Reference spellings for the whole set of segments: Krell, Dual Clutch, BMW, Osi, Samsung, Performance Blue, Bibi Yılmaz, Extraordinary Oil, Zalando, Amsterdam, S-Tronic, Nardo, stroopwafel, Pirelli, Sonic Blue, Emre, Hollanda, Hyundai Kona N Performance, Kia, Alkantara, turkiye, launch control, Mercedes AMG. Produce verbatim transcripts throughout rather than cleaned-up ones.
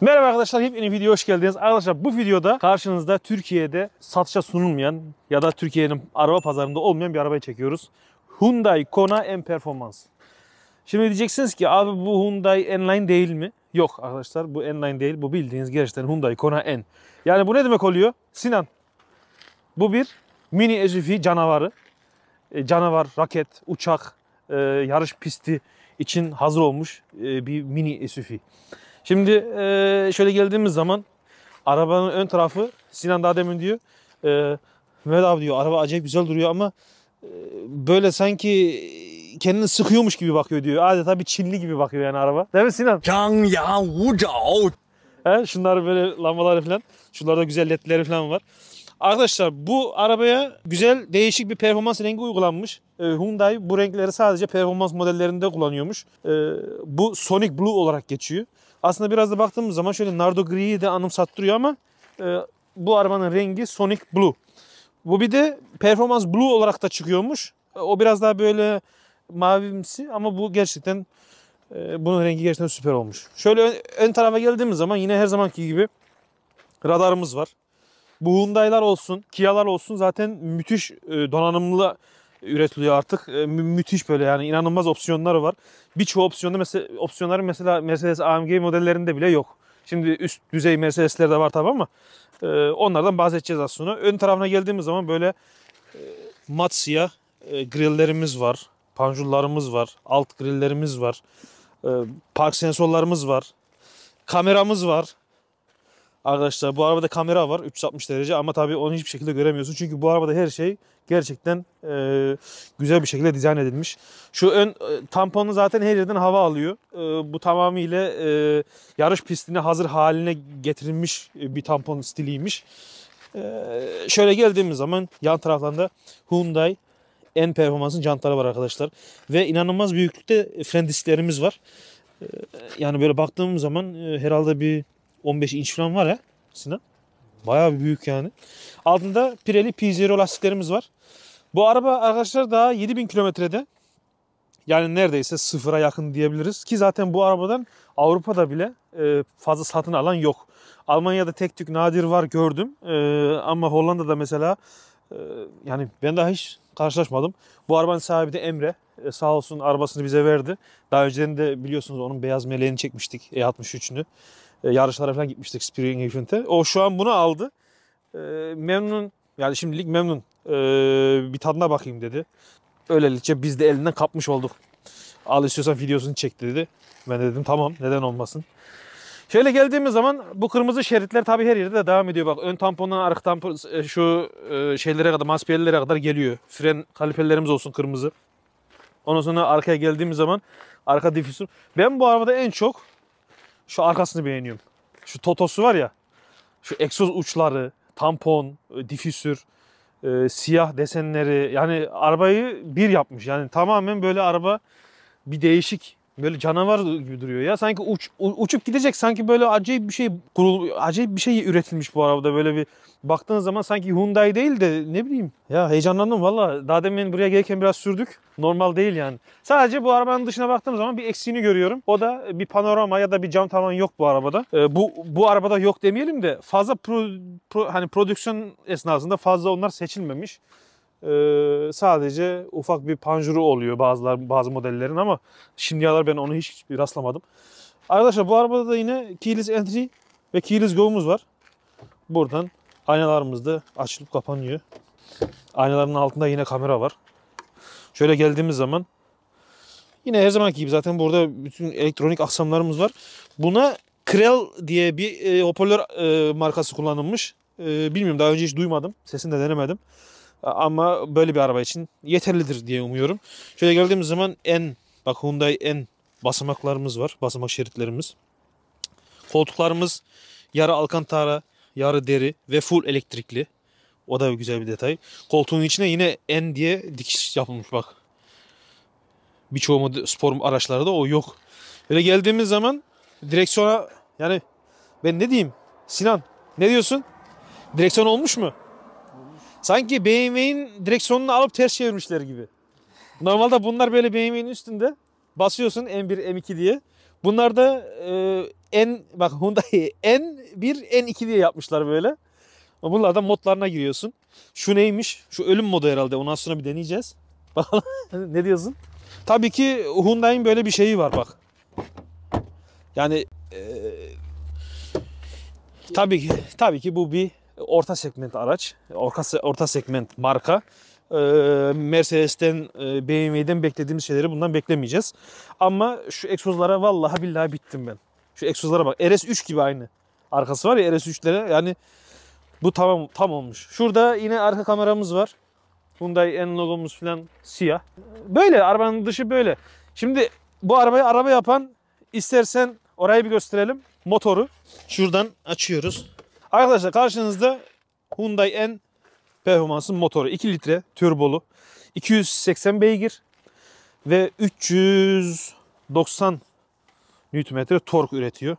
Merhaba arkadaşlar, yepyeni videoya hoş geldiniz. Arkadaşlar bu videoda karşınızda Türkiye'de satışa sunulmayan ya da Türkiye'nin araba pazarında olmayan bir arabayı çekiyoruz. Hyundai Kona N Performance. Şimdi diyeceksiniz ki abi bu Hyundai N-Line değil mi? Yok arkadaşlar, bu N-Line değil, bu bildiğiniz gerçekten Hyundai Kona N. Yani bu ne demek oluyor? Sinan, bu bir mini S U V canavarı. E, canavar, raket, uçak, e, yarış pisti için hazır olmuş e, bir mini S U V. Şimdi e, şöyle geldiğimiz zaman arabanın ön tarafı, Sinan daha demin diyor, e, Mehmet abi diyor araba acayip güzel duruyor ama e, böyle sanki kendini sıkıyormuş gibi bakıyor diyor. Adeta bir Çinli gibi bakıyor yani araba. Değil mi Sinan? Zhang Yang Wu Zhao. He, şunlar böyle lambaları falan, şunlarda güzel ledleri falan var. Arkadaşlar bu arabaya güzel değişik bir performans rengi uygulanmış. Ee, Hyundai bu renkleri sadece performans modellerinde kullanıyormuş. Ee, bu Sonic Blue olarak geçiyor. Aslında biraz da baktığımız zaman şöyle Nardo griyi de anımsattırıyor ama e, bu arabanın rengi Sonic Blue. Bu bir de Performance Blue olarak da çıkıyormuş. O biraz daha böyle mavimsi ama bu gerçekten e, bunun rengi gerçekten süper olmuş. Şöyle ön, ön tarafa geldiğimiz zaman yine her zamanki gibi radarımız var. Bu Hyundai'lar olsun, Kia'lar olsun zaten müthiş donanımlı üretiliyor artık. Müthiş böyle yani inanılmaz opsiyonları var. Birçoğu opsiyonda mesela opsiyonları mesela Mercedes A M G modellerinde bile yok. Şimdi üst düzey Mercedes'ler de var tabi ama onlardan bahsedeceğiz az sonra. Ön tarafına geldiğimiz zaman böyle mat siyah grilllerimiz var, panjurlarımız var, alt grilllerimiz var, park sensörlerimiz var, kameramız var. Arkadaşlar bu arabada kamera var üç yüz altmış derece ama tabii onu hiçbir şekilde göremiyorsun. Çünkü bu arabada her şey gerçekten e, güzel bir şekilde dizayn edilmiş. Şu ön e, tamponu zaten her yerden hava alıyor. E, bu tamamıyla e, yarış pistine hazır haline getirilmiş bir tampon stiliymiş. E, şöyle geldiğimiz zaman yan taraflarında Hyundai N Performance'ın jantları var arkadaşlar. Ve inanılmaz büyüklükte fren disklerimiz var. E, yani böyle baktığımız zaman e, herhalde bir on beş inç falan var ya Sinan. Bayağı büyük yani. Altında Pirelli P sıfır lastiklerimiz var. Bu araba arkadaşlar daha yedi bin kilometrede. Yani neredeyse sıfıra yakın diyebiliriz. Ki zaten bu arabadan Avrupa'da bile fazla satın alan yok. Almanya'da tek tük nadir var gördüm. Ama Hollanda'da mesela yani ben daha hiç karşılaşmadım. Bu arabanın sahibi de Emre. Sağ olsun arabasını bize verdi. Daha önceden de biliyorsunuz onun beyaz meleğini çekmiştik. E altmış üçünü. Yarışlara falan gitmiştik Spring Event'e. O şu an bunu aldı. E, memnun. Yani şimdilik memnun. E, bir tadına bakayım dedi. Öylelikçe biz de elinden kapmış olduk. Al istiyorsan videosunu çek dedi. Ben de dedim tamam neden olmasın. Şöyle geldiğimiz zaman bu kırmızı şeritler tabii her yerde de devam ediyor. Bak ön tampondan arka tampon şu e, şeylere kadar, masperlere kadar geliyor. Fren kaliperlerimiz olsun kırmızı. Ondan sonra arkaya geldiğimiz zaman arka difüzör. Ben bu arabada en çok şu arkasını beğeniyorum. Şu totosu var ya. Şu egzoz uçları, tampon, difüzör, e, siyah desenleri. Yani arabayı bir yapmış. Yani tamamen böyle araba bir değişik. Böyle canavar gibi duruyor ya. Sanki uç, uçup gidecek. Sanki böyle acayip bir şey kurul, acayip bir şey üretilmiş bu arabada. Böyle bir baktığınız zaman sanki Hyundai değil de ne bileyim. Ya heyecanlandım valla. Daha demin buraya gelirken biraz sürdük. Normal değil yani. Sadece bu arabanın dışına baktığım zaman bir eksiğini görüyorum. O da bir panorama ya da bir cam tavan yok bu arabada. Ee, bu bu arabada yok demeyelim de fazla pro, pro, hani prodüksiyon esnasında fazla onlar seçilmemiş. Ee, sadece ufak bir panjuru oluyor bazılar, bazı modellerin ama şimdiye kadar ben onu hiç rastlamadım. Arkadaşlar bu arabada da yine keyless entry ve keyless go'muz var. Buradan aynalarımız da açılıp kapanıyor. Aynaların altında yine kamera var. Şöyle geldiğimiz zaman yine her zamanki gibi zaten burada bütün elektronik aksamlarımız var. Buna Krell diye bir e, hoparlör e, markası kullanılmış. E, bilmiyorum daha önce hiç duymadım. Sesini de denemedim. Ama böyle bir araba için yeterlidir diye umuyorum. Şöyle geldiğimiz zaman N, bak Hyundai N basamaklarımız var. Basamak şeritlerimiz. Koltuklarımız yarı alkantara, yarı deri ve full elektrikli. O da güzel bir detay. Koltuğun içine yine N diye dikiş yapılmış bak. Birçoğu spor araçlarda o yok. Böyle geldiğimiz zaman direksiyona yani ben ne diyeyim? Sinan ne diyorsun? Direksiyon olmuş mu? Sanki B M W'nin direksiyonunu alıp ters çevirmişler gibi. Normalde bunlar böyle B M W'nin üstünde basıyorsun M bir M iki diye. Bunlar da e, N, bak Hyundai N bir N iki diye yapmışlar böyle. Bunlardan modlarına giriyorsun. Şu neymiş? Şu ölüm modu herhalde. Ondan sonra bir deneyeceğiz. Bakalım. Ne diyorsun? Tabii ki Hyundai'nin böyle bir şeyi var bak. Yani e, tabii ki tabii ki bu bir orta segment araç. Orta orta segment marka. E, Mercedes'ten, e, B M W'den beklediğimiz şeyleri bundan beklemeyeceğiz. Ama şu egzozlara vallahi billahi bittim ben. Şu egzozlara bak. R S üç gibi aynı. Arkası var ya R S üçlere. Yani bu tamam tam olmuş. Şurada yine arka kameramız var. Hyundai N logomuz falan siyah. Böyle arabanın dışı böyle. Şimdi bu arabayı araba yapan, istersen orayı bir gösterelim. Motoru şuradan açıyoruz. Arkadaşlar karşınızda Hyundai N Performance'ın motoru. iki litre turbolu. iki yüz seksen beygir ve üç yüz doksan newton metre tork üretiyor.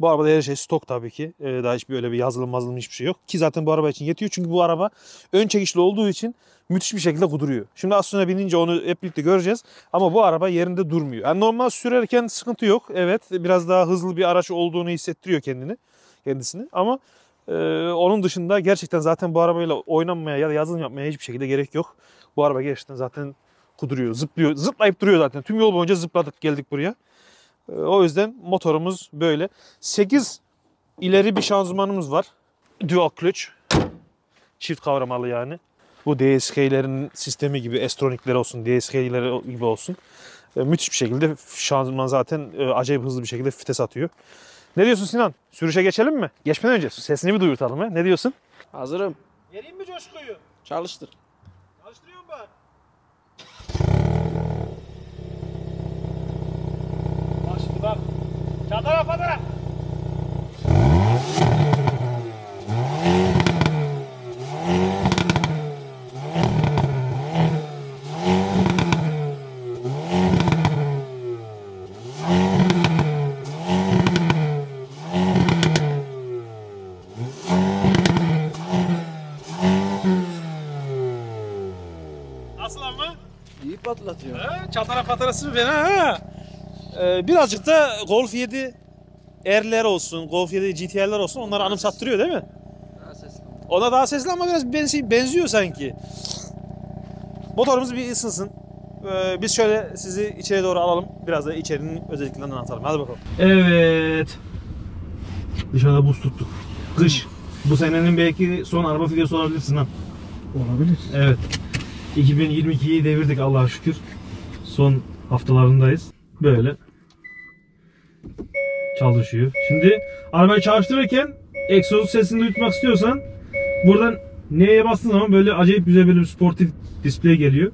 Bu arabada her şey stok tabii ki. Ee, daha hiçbir öyle bir yazılım mazılım hiçbir şey yok. Ki zaten bu araba için yetiyor. Çünkü bu araba ön çekişli olduğu için müthiş bir şekilde kuduruyor. Şimdi az sonra binince onu hep birlikte göreceğiz. Ama bu araba yerinde durmuyor. Yani normal sürerken sıkıntı yok. Evet, biraz daha hızlı bir araç olduğunu hissettiriyor kendini kendisini. Ama e, onun dışında gerçekten zaten bu arabayla oynanmaya ya da yazılım yapmaya hiçbir şekilde gerek yok. Bu araba gerçekten zaten kuduruyor. Zıplıyor. Zıplayıp duruyor zaten. Tüm yol boyunca zıpladık geldik buraya. O yüzden motorumuz böyle. sekiz ileri bir şanzımanımız var. Dual Clutch. Çift kavramalı yani. Bu D S K'lerin sistemi gibi, S-Tronic'leri olsun, D S K'leri gibi olsun. E, müthiş bir şekilde şanzıman zaten e, acayip hızlı bir şekilde vites atıyor. Ne diyorsun Sinan? Sürüşe geçelim mi? Geçmeden önce sesini bir duyurtalım. He. Ne diyorsun? Hazırım. Vereyim mi coşkuyu? Çalıştır. Çalıştırıyorum ben. Bak. Çatara patara. Nasıl ama? İyi patlatıyor. Ha, çatara patarası mı fena ha? Birazcık da Golf yedi R'ler olsun, Golf yedi G T R'ler olsun, onları anımsattırıyor değil mi? Daha sesli. Ona daha sesli ama biraz benziyor sanki. Motorumuz bir ısınsın. Biz şöyle sizi içeri doğru alalım. Biraz da içerinin özelliklerinden anlatalım. Hadi bakalım. Evet. Dışarıda buz tuttuk. Kış. Bu senenin belki son araba videosu olabilirsin lan. Olabilir. Evet. iki bin yirmi iki'yi devirdik Allah'a şükür. Son haftalarındayız. Böyle çalışıyor. Şimdi arabayı çalıştırırken egzoz sesini duymak istiyorsan buradan N'ye bastığın zaman böyle acayip güzel bir sportif display geliyor.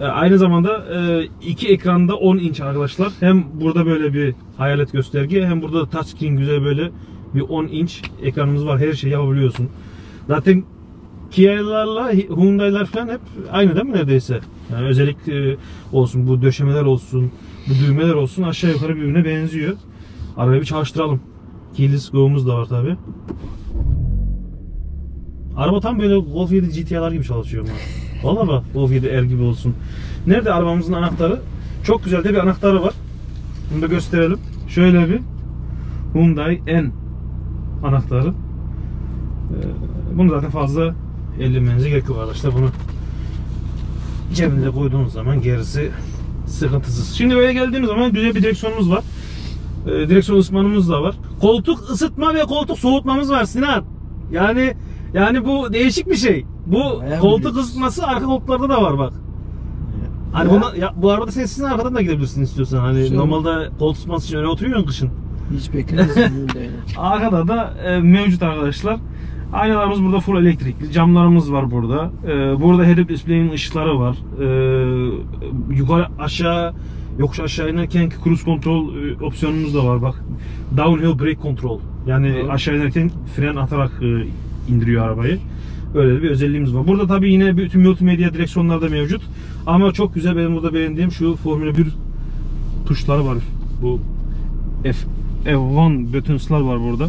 E, aynı zamanda e, iki ekranda on inç arkadaşlar. Hem burada böyle bir hayalet gösterge, hem burada da touchscreen güzel böyle bir on inç ekranımız var. Her şeyi yapabiliyorsun. Zaten Kia'larla Hyundai'lar falan hep aynı değil mi neredeyse? Yani özellikle olsun, bu döşemeler olsun, bu düğmeler olsun aşağı yukarı birbirine benziyor. Arabayı bir çalıştıralım. Keyless go'umuz da var tabi. Araba tam böyle Golf yedi G T R'lar gibi çalışıyor. Vallahi bak, Golf yedi R gibi olsun. Nerede arabamızın anahtarı? Çok güzel de bir anahtarı var. Bunu da gösterelim. Şöyle bir Hyundai N anahtarı. Bunu zaten fazla ellemenize gerek yok arkadaşlar. Bunu cebinize koyduğunuz zaman gerisi sıkıntısız. Şimdi böyle geldiğimiz zaman güzel bir direksiyonumuz var. Ee, direksiyon ısıtmamız da var. Koltuk ısıtma ve koltuk soğutmamız var Sinan. Yani yani bu değişik bir şey. Bu bayağı koltuk biliyorsun. Isıtması arka koltuklarda da var bak. Hani ya. Buna, ya, bu arada sen sizin arkadan da gidebilirsin istiyorsan. Hani şey normalde koltuk ısıtması için öyle oturuyorsun kışın. Hiç beklemezsin. Arkada da e, mevcut arkadaşlar. Aynalarımız burada full elektrikli, camlarımız var burada. Ee, burada head-up display'in ışıkları var. Ee, yukarı aşağı, yokuş aşağı inerken cruise control opsiyonumuz da var bak. Downhill brake control. Yani evet, aşağı inerken fren atarak indiriyor arabayı. Öyle bir özelliğimiz var. Burada tabii yine bütün multimedya direksiyonlar da mevcut. Ama çok güzel, benim burada beğendiğim şu Formula bir tuşları var. Bu F bir buttons'lar var burada.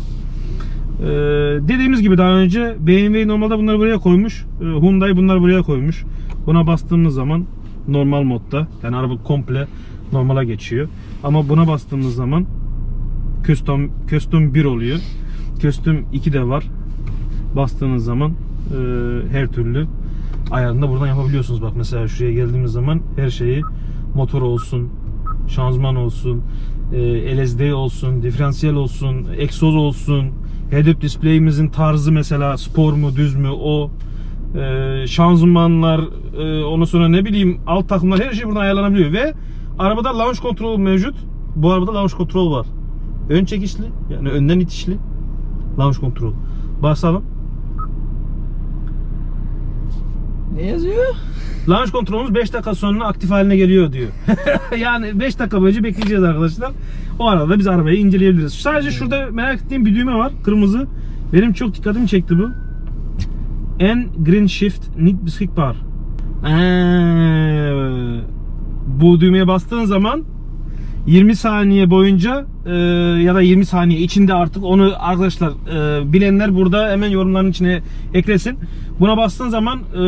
Ee, dediğimiz gibi daha önce B M W normalde bunları buraya koymuş, ee, Hyundai bunları buraya koymuş. Buna bastığımız zaman normal modda, yani araba komple normala geçiyor. Ama buna bastığımız zaman custom, custom bir oluyor. Custom iki de var. Bastığınız zaman e, her türlü ayarını da buradan yapabiliyorsunuz. Bak mesela şuraya geldiğimiz zaman her şeyi, motor olsun, şanzıman olsun, e, L S D olsun, diferansiyel olsun, egzoz olsun, head-up display'imizin tarzı mesela spor mu düz mü o, e, şanzımanlar, e, ondan sonra ne bileyim alt takımlar, her şey buradan ayarlanabiliyor. Ve arabada launch control mevcut. Bu arabada launch control var. Ön çekişli, yani önden itişli launch control. Basalım. Ne yazıyor? Launch kontrolümüz beş dakika sonra aktif haline geliyor diyor. Yani beş dakika boyunca bekleyeceğiz arkadaşlar. O arada biz arabayı inceleyebiliriz. Sadece şurada merak ettiğim bir düğme var. Kırmızı. Benim çok dikkatimi çekti bu. En green shift need biskik bar. Ee, bu düğmeye bastığın zaman yirmi saniye boyunca e, ya da yirmi saniye içinde artık onu arkadaşlar e, bilenler burada hemen yorumların içine eklesin. Buna bastığın zaman e,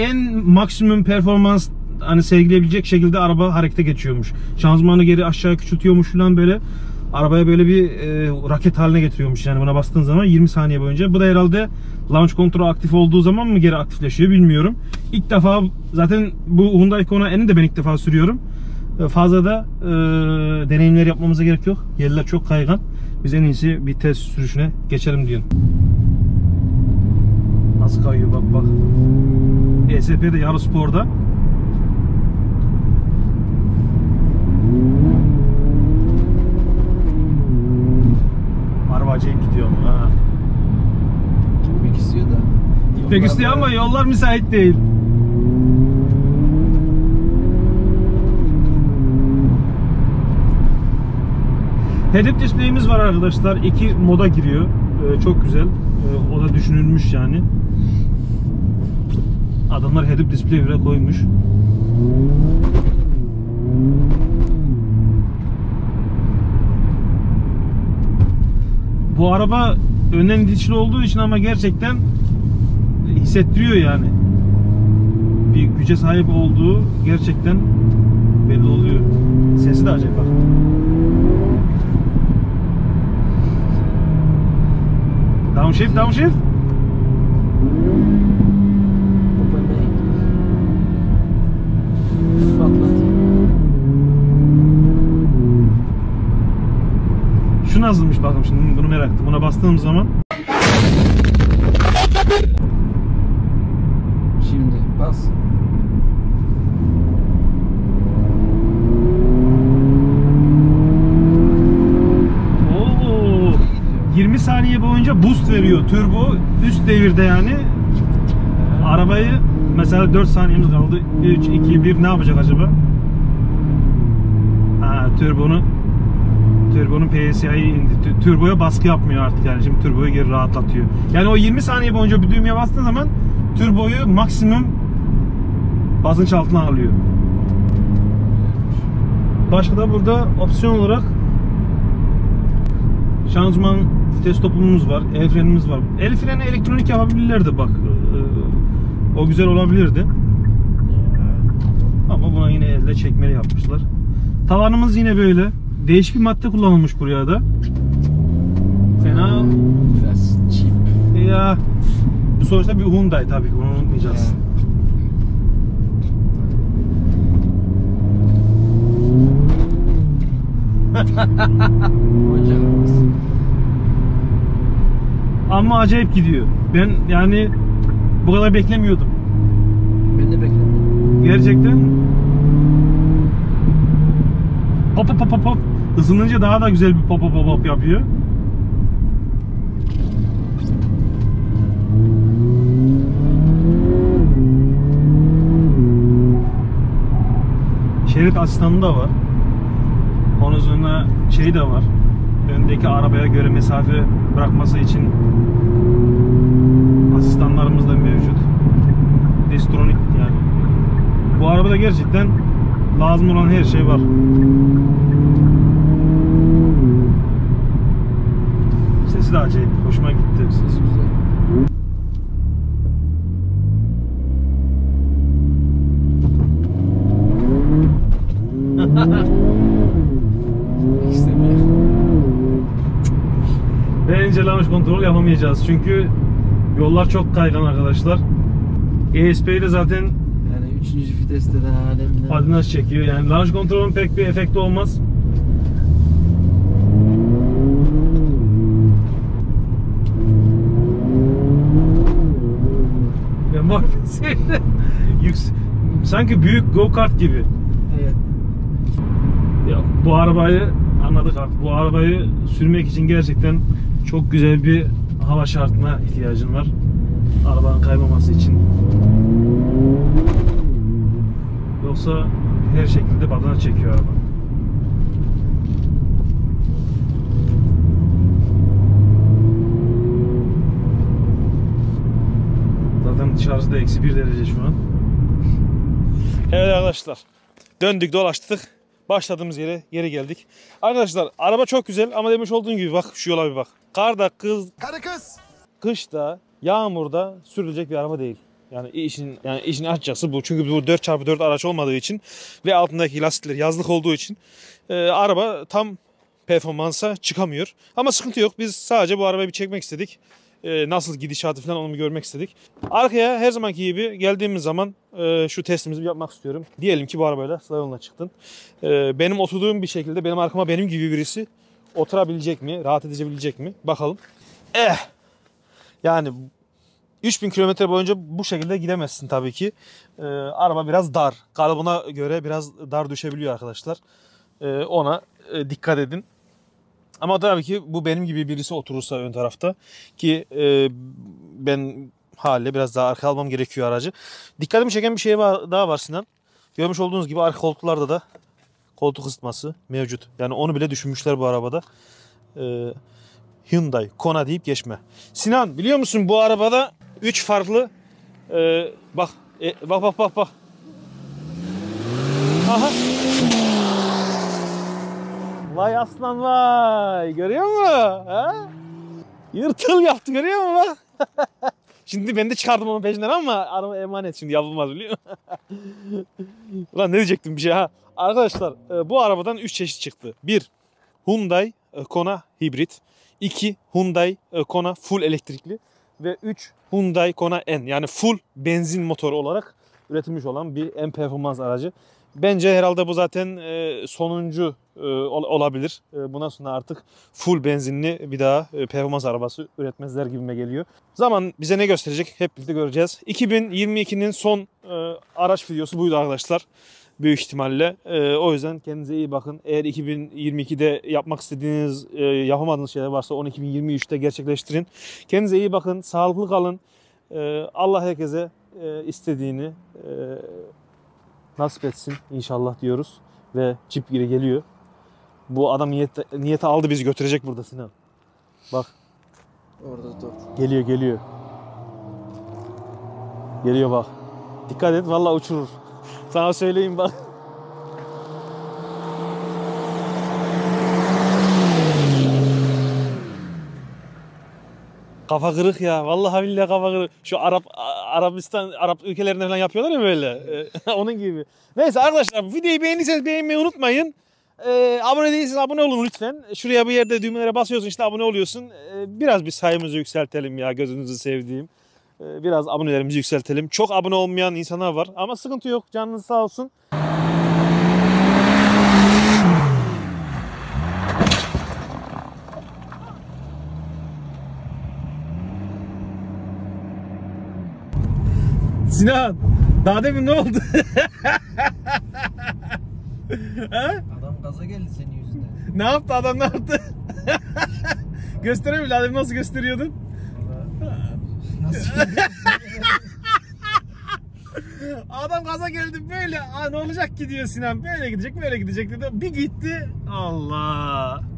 en maksimum performans hani sergileyebilecek şekilde araba harekete geçiyormuş. Şanzımanı geri aşağı küçültüyormuş falan böyle. Arabaya böyle bir e, raket haline getiriyormuş yani buna bastığın zaman yirmi saniye boyunca. Bu da herhalde launch control aktif olduğu zaman mı geri aktifleşiyor bilmiyorum. İlk defa zaten bu Hyundai Kona N'i de ben ilk defa sürüyorum. Fazla da e, deneyimler yapmamıza gerek yok. Yerler çok kaygan. Biz en iyisi bir test sürüşüne geçelim diyorum. Nasıl kayıyor bak bak. E S P'de yarı sporda. Araba acayip gidiyor ama. Ha. Gitmek istiyor da. Gitmek istiyor ama yollar müsait değil. Head-up display'imiz var arkadaşlar. İki moda giriyor. Ee, çok güzel. Ee, o da düşünülmüş yani. Adamlar head-up display bile koymuş. Bu araba önden itişli olduğu için ama gerçekten hissettiriyor yani. Bir güce sahip olduğu gerçekten belli oluyor. Sesi de acayip bak. Downshift, downshift. Şu nasılmış bakın şimdi bunu merak ettim. Buna bastığım zaman. Şimdi bas. yirmi saniye boyunca boost veriyor. Turbo üst devirde yani. Arabayı mesela dört saniyemiz kaldı. üç, iki, bir ne yapacak acaba? Ha, turbonu turbonun P S I'yi indi. Turboya baskı yapmıyor artık yani. Şimdi turboyu geri rahatlatıyor. Yani o yirmi saniye boyunca bir düğmeye bastığın zaman turboyu maksimum basınç altına alıyor. Başka da burada opsiyon olarak şanzıman vites topumuz var, el frenimiz var. El freni elektronik yapabilirlerdi bak. O güzel olabilirdi. Ama buna yine elde çekmeli yapmışlar. Tavanımız yine böyle. Değişik bir madde kullanılmış buraya da. Fena. Biraz cheap. Ya. Bu sonuçta bir Hyundai tabii ki. Bunu unutmayacağız. Yeah. Ama acayip gidiyor. Ben yani bu kadar beklemiyordum. Ben de beklemiyordum. Gerçekten. Pop pop pop pop. Isınınca daha da güzel bir pop pop pop yapıyor. Şerit asistanı da var. Onun üzerine şey de var. Öndeki arabaya göre mesafe bırakması için asistanlarımız da mevcut. Destronik yani. Bu arabada gerçekten lazım olan her şey var. Sesi de acayip. Hoşuma gitti. Sesi güzel. ve incelenmiş kontrol yapamayacağız. Çünkü yollar çok kaygan arkadaşlar. E S P'yi de zaten yani üçüncü viteste de alemde adına çekiyor. Yani launch kontrolün pek bir efekti olmaz. Ya bak sanki büyük go-kart gibi. Evet. Ya bu arabayı anladık artık. Bu arabayı sürmek için gerçekten çok güzel bir hava şartına ihtiyacın var. Arabanın kaymaması için. Yoksa her şekilde badana çekiyor araba. Zaten dışarısı da eksi bir derece şu an. Evet arkadaşlar. Döndük dolaştık. Başladığımız yere geri geldik. Arkadaşlar araba çok güzel ama demiş olduğun gibi bak şu yola bir bak. Karda kız, karı kız. Kışta, yağmurda sürülecek bir araba değil. Yani işin yani işin açıkçası bu. Çünkü bu dört çarpı dört araç olmadığı için ve altındaki lastikler yazlık olduğu için e, araba tam performansa çıkamıyor. Ama sıkıntı yok. Biz sadece bu arabayı bir çekmek istedik. E, nasıl gidişatı falan onu görmek istedik. Arkaya her zamanki gibi geldiğimiz zaman e, şu testimizi yapmak istiyorum. Diyelim ki bu arabayla sıra yoluna çıktın. E, benim oturduğum bir şekilde benim arkama benim gibi birisi oturabilecek mi? Rahat edebilecek mi? Bakalım. Eh! Yani üç bin kilometre boyunca bu şekilde gidemezsin tabii ki. Ee, araba biraz dar. Kalıbına göre biraz dar düşebiliyor arkadaşlar. Ee, ona e, dikkat edin. Ama tabii ki bu benim gibi birisi oturursa ön tarafta ki e, ben haliyle biraz daha arka almam gerekiyor aracı. Dikkatimi çeken bir şey var, daha var Sinan. Görmüş olduğunuz gibi arka koltuklarda da koltuk ısıtması mevcut. Yani onu bile düşünmüşler bu arabada. Ee, Hyundai Kona deyip geçme. Sinan biliyor musun bu arabada üç farklı e, bak e, bak bak bak bak. Aha. Vay aslan vay. Görüyor musun? Ha? Yırtıl yaptı görüyor musun bak? Şimdi ben de çıkardım onun peşinden ama araba emanet şimdi yapılmaz biliyor musun? Ulan ne diyecektim bir şey ha. Arkadaşlar bu arabadan üç çeşit çıktı. bir Hyundai Kona hibrit. iki Hyundai Kona full elektrikli ve üç Hyundai Kona N yani full benzin motoru olarak üretilmiş olan bir N performans aracı. Bence herhalde bu zaten sonuncu olabilir. Bundan sonra artık full benzinli bir daha performans arabası üretmezler gibime geliyor. Zaman bize ne gösterecek hep birlikte göreceğiz. iki bin yirmi ikinin son araç videosu buydu arkadaşlar. Büyük ihtimalle. Ee, o yüzden kendinize iyi bakın. Eğer iki bin yirmi ikide yapmak istediğiniz, e, yapamadığınız şeyler varsa onu iki bin yirmi üçte gerçekleştirin. Kendinize iyi bakın. Sağlıklı kalın. Ee, Allah herkese e, istediğini e, nasip etsin inşallah diyoruz. Ve cip geri geliyor. Bu adam niyete, niyete aldı bizi götürecek burada Sinan. Bak. Orada dur. Geliyor geliyor. Geliyor bak. Dikkat et vallahi uçurur. Sana söyleyeyim bak. Kafa kırık ya. Vallahi billahi kafa kırık. Şu Arap Arabistan Arap ülkelerinde falan yapıyorlar ya böyle. Onun gibi. Neyse arkadaşlar videoyu beğenirseniz beğenmeyi unutmayın. Ee, abone değilseniz abone olun lütfen. Şuraya bir yerde düğmelere basıyorsun işte abone oluyorsun. Ee, biraz bir sayımızı yükseltelim ya gözünüzü sevdiğim. Biraz abonelerimizi yükseltelim. Çok abone olmayan insanlar var ama sıkıntı yok. Canınız sağ olsun. Sinan, daha demin ne oldu? Adam gaza geldi senin yüzünden. Ne yaptı adam ne yaptı? Göstereyim mi? Daha demin nasıl gösteriyordun? Adam gaza geldi böyle. Ne olacak ki diyor Sinan. Böyle gidecek böyle gidecek dedi. Bir gitti. Allah.